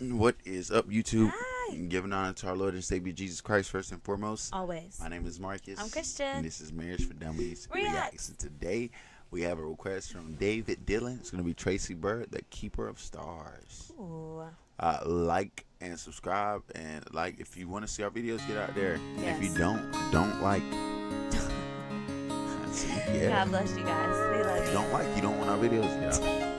What is up, YouTube? Hi. Giving honor to our Lord and Savior Jesus Christ first and foremost. Always. My name is Marcus. I'm Christian. And this is Marriage4Dummies Reacts. And today we have a request from David Dylan. It's going to be Tracy Byrd, The Keeper of Stars. Ooh. Like and subscribe, and like if you want to see our videos, get out there. Yes. And if you don't like. Yeah. God bless you guys. We love you. If you don't like, you don't want our videos, y'all.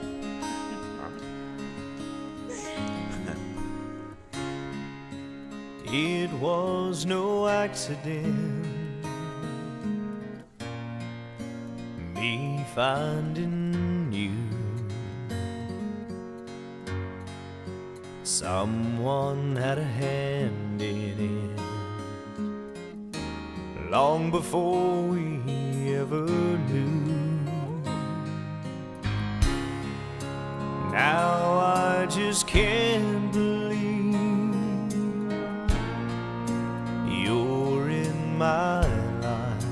It was no accident, me finding you. Someone had a hand in it, long before we ever knew. Now I just can't believe my life.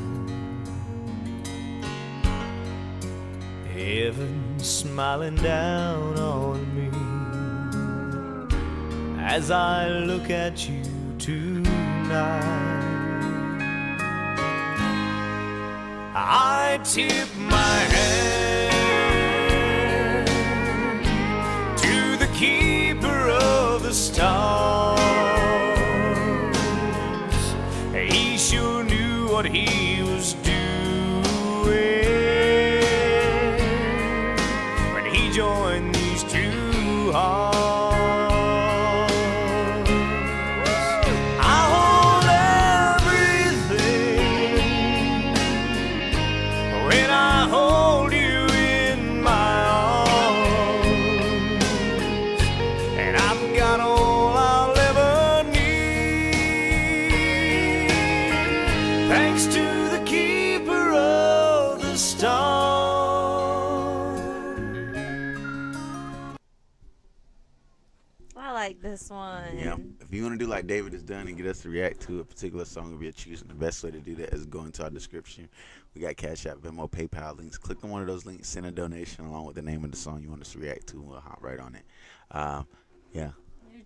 Heaven smiling down on me as I look at you tonight. I tip my hand to the Keeper of the Stars. He sure knew what he was doing when he joined these two hearts. I hold everything when I hold you in my arms, and I've got all I'll ever need, thanks to the Keeper of the Stars. I like this one. Yeah, if you want to do like David has done and get us to react to a particular song of your choosing, the best way to do that is go into our description. We got CASHAPP, VENMO, PayPal links. Click on one of those links, send a donation along with the name of the song you want us to react to, and we'll hop right on it. Yeah.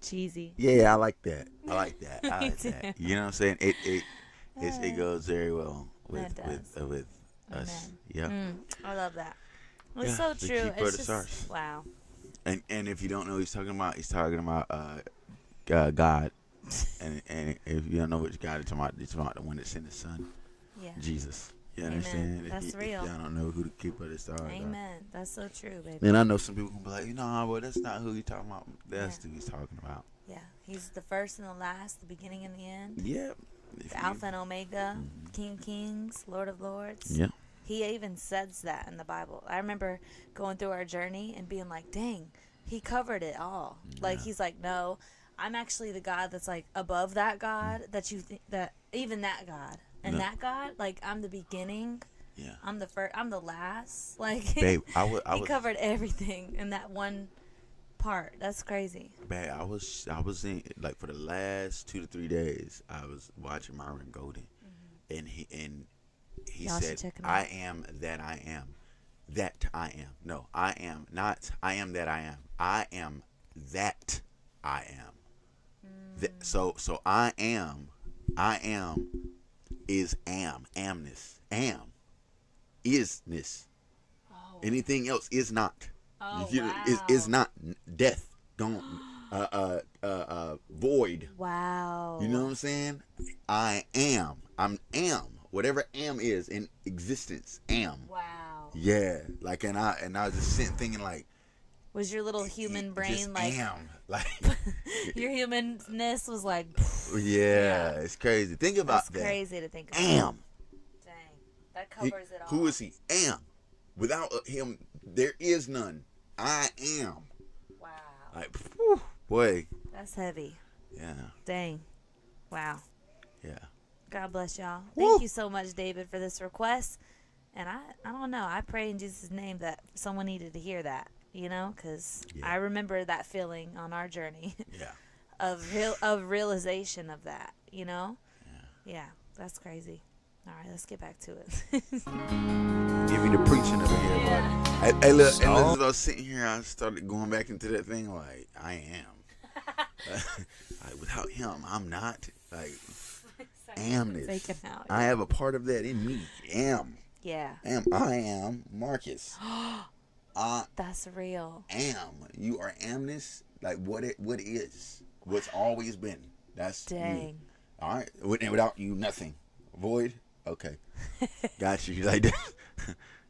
Cheesy. Yeah, I like that. I like that. I like that. You know what I'm saying? It goes very well with us. Yeah. I love that. It's so true. It's just stars. Wow. And if you don't know, he's talking about God. and if you don't know which God it's about the one that sent His Son. Yeah. Jesus. You understand? That's real. If y'all don't know who the Keeper of the Stars are. Amen. That's so true, baby. And I know some people can be like, you know, well, that's not who you're talking about. That's who He's talking about. Yeah. He's the first and the last, the beginning and the end. Yeah. The Alpha and Omega, King Kings, Lord of Lords. Yeah. He even says that in the Bible. I remember going through our journey and being like, dang, He covered it all. Yeah. Like, He's like, no, I'm actually the God that's like above that God that you think that even that God. And that God, like, I'm the beginning. Yeah. I'm the first. I'm the last. Like, babe, He covered everything in that one part. That's crazy. Babe, I was in, like, for the last 2 to 3 days, I was watching Myron Golden, and he said, "I am that I am, that I am." No, I am not. I am that I am. I am that I am. So I am. Is amness. Oh. Anything else is not. Oh, wow. Is not death. Don't void. Wow. You know what I'm saying? I am. I'm am. Whatever am is in existence. Am. Wow. Yeah. Like and I was just sitting thinking like. Was your little human brain like? Am. Like your humanness was like. Yeah, it's crazy. Think about that. It's crazy to think about. Am. Dang. That covers it all. Who is He? Am. Without Him, there is none. I am. Wow. Like, whew, boy. That's heavy. Yeah. Dang. Wow. Yeah. God bless y'all. Thank you so much, David, for this request. And I don't know. I pray in Jesus' name that someone needed to hear that, you know, because I remember that feeling on our journey. Yeah. Of realization of that, you know? Yeah, that's crazy. All right, let's get back to it. Give me the preaching over here, buddy. Hey, look, and as I was sitting here, I started going back into that thing like, I am. Like, without him, I'm not. Like, amness. Out, yeah. I have a part of that in me. Am. Yeah. Am. I am Marcus. That's real. Am. You are amness. Like, what is. What's always been. That's dang. You. All right. Without you, nothing. Void. Okay. Got you. Like that.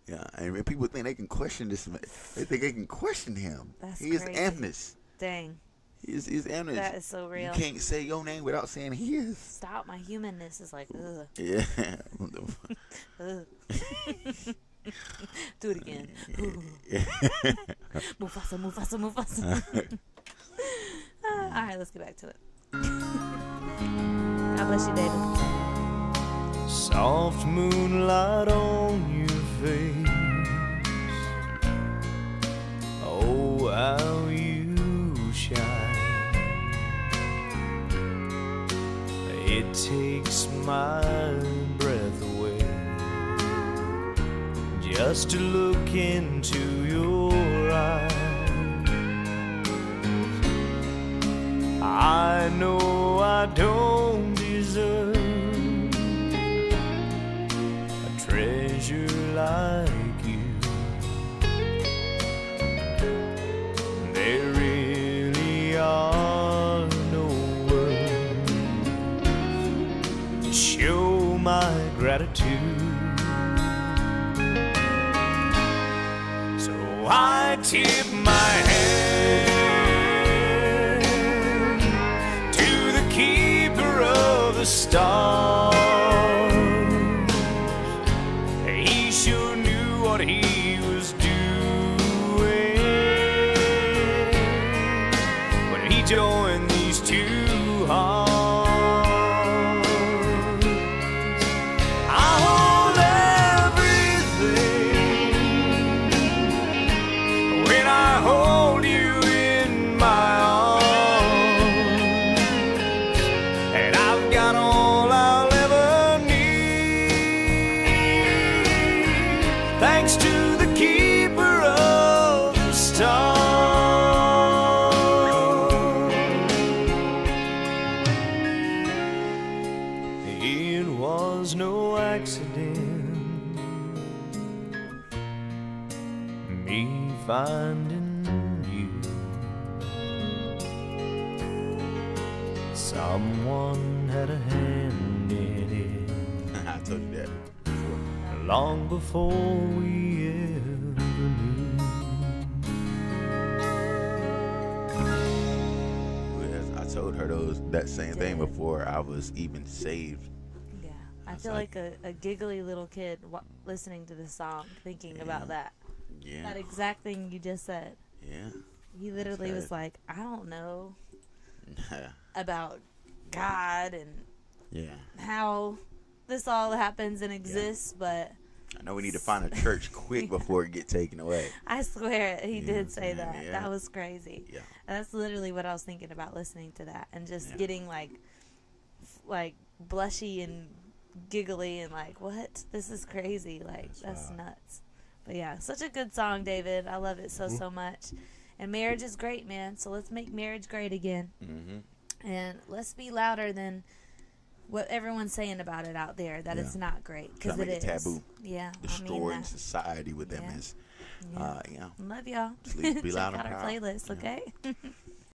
Yeah. And people think they can question this man. They think they can question him. That's he crazy. Is amness. Dang. He's amness. That is so real. You can't say your name without saying he is. Stop. My humanness is like, ugh. Yeah. Ugh. Do it again. Mufasa, Mufasa, Mufasa. All right, let's get back to it. God bless you, David. Soft moonlight on your face. Oh, how you shine. It takes my breath away just to look into your eyes. I know I don't deserve a treasure like you. There really are no words to show my gratitude. So I tip my hand stars. He sure knew what he was doing when he joined these two arms. I hold everything when I hold you in my arms, and I've got on thanks to the keeper of the stars. It was no accident, me finding you. Someone had a hand in it. I told you that. Long before we ever knew. I told her that same thing before I was even saved. Yeah, I feel like a giggly little kid listening to this song, thinking about that. Yeah. That exact thing you just said. Yeah. He literally was like, I don't know about God and how this all happens and exists, but I know we need to find a church quick before it gets taken away. I swear he did say that. Yeah. That was crazy. Yeah, and that's literally what I was thinking about listening to that, and just getting like blushy and giggly and like, what? This is crazy. Like that's nuts. But yeah, such a good song, David. I love it so much. And marriage is great, man. So let's make marriage great again, and let's be louder than what everyone's saying about it out there, that it's not great, because it is taboo. Yeah, destroying society with them is. Yeah, love y'all. Be loud. Check out our playlist, okay?